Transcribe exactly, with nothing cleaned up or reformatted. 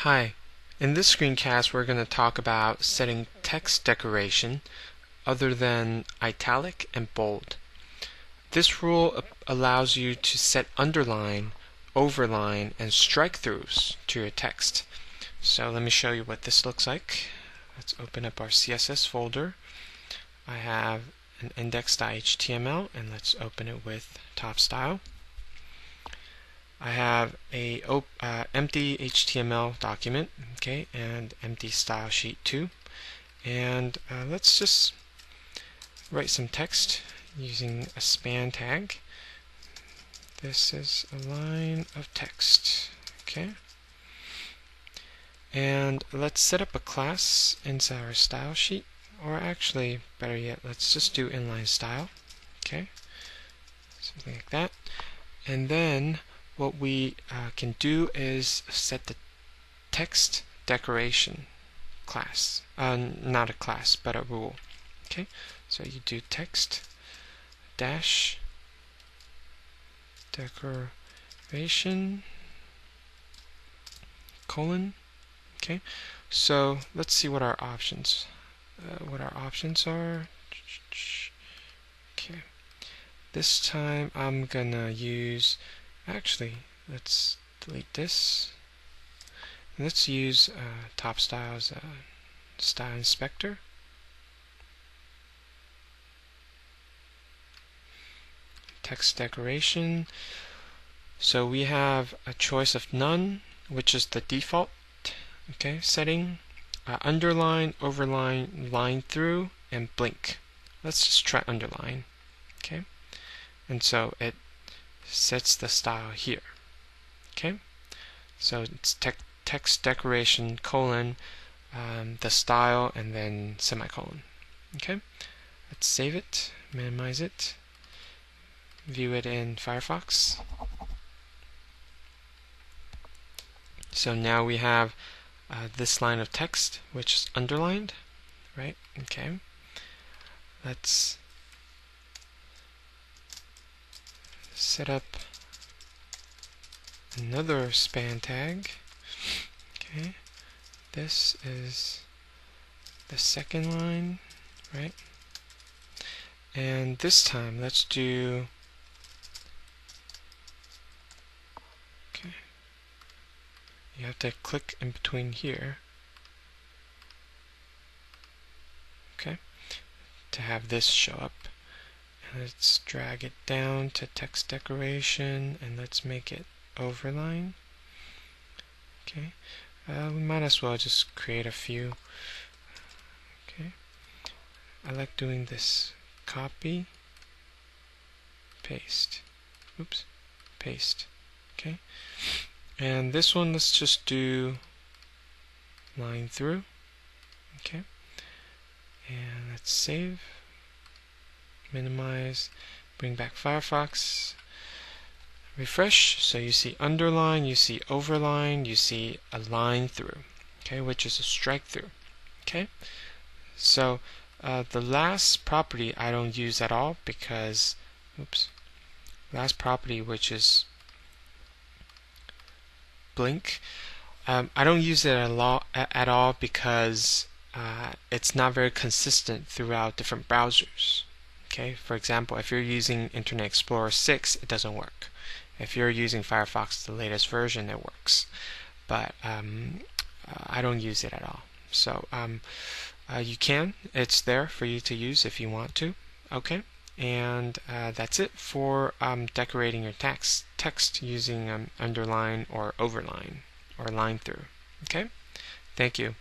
Hi, in this screencast we're going to talk about setting text decoration other than italic and bold. This rule allows you to set underline, overline, and strike-throughs to your text. So let me show you what this looks like. Let's open up our C S S folder. I have an index.html, and let's open it with top style. I have a uh, empty H T M L document, okay, and empty style sheet two, and uh, let's just write some text using a span tag. This is a line of text, okay, and let's set up a class inside our style sheet, or actually, better yet, let's just do inline style, okay, something like that, and then what we uh, can do is set the text decoration class, uh, not a class, but a rule. Okay, so you do text dash decoration colon. Okay, so let's see what our options, uh, what our options are. Okay, this time I'm gonna use. Actually, let's delete this. Let's use uh, Top Style's uh, Style Inspector. Text decoration. So we have a choice of none, which is the default, okay, setting. Uh, underline, overline, line through, and blink. Let's just try underline, okay. And so it sets the style here. Okay, so it's te text decoration colon um, the style and then semicolon. Okay, let's save it, minimize it, view it in Firefox. So now we have uh, this line of text which is underlined, right? Okay, let's set up another span tag. Okay, this is the second line, right? And this time, let's do okay. You have to click in between here, okay, to have this show up. Let's drag it down to text decoration and let's make it overline. Okay, uh, we might as well just create a few. Okay, I like doing this. Copy, paste. Oops, paste. Okay, and this one let's just do line through. Okay, and let's save. Minimize, bring back Firefox, refresh, so you see underline, you see overline, you see a line through, okay, which is a strike through. Okay, so uh, the last property I don't use at all because, oops, last property which is blink, um, I don't use it at all, at all because uh, it's not very consistent throughout different browsers. Okay, for example, if you're using Internet Explorer six, it doesn't work. If you're using Firefox, the latest version, it works. But um, I don't use it at all. So um, uh, you can. It's there for you to use if you want to. Okay, and uh, that's it for um, decorating your text, text using um, underline or overline or line through. Okay, thank you.